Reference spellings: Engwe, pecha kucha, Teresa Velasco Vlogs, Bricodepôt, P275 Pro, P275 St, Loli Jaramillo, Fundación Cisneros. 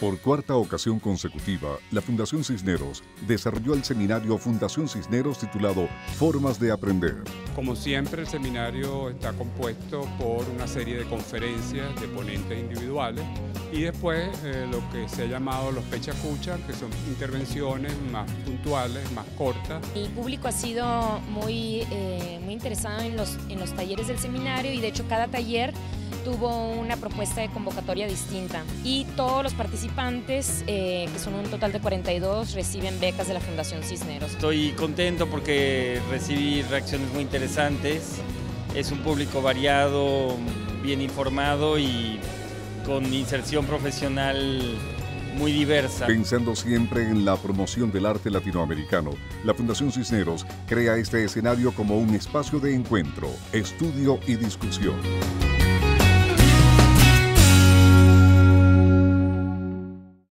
Por cuarta ocasión consecutiva, la Fundación Cisneros desarrolló el seminario Fundación Cisneros titulado Formas de Aprender. Como siempre, el seminario está compuesto por una serie de conferencias de ponentes individuales y después lo que se ha llamado los pecha kucha, que son intervenciones más puntuales, más cortas. El público ha sido muy interesado en los talleres del seminario y de hecho cada taller tuvo una propuesta de convocatoria distinta y todos los participantes, que son un total de 42, reciben becas de la Fundación Cisneros. Estoy contento porque recibí reacciones muy interesantes, es un público variado, bien informado y con inserción profesional muy diversa. Pensando siempre en la promoción del arte latinoamericano, la Fundación Cisneros crea este escenario como un espacio de encuentro, estudio y discusión.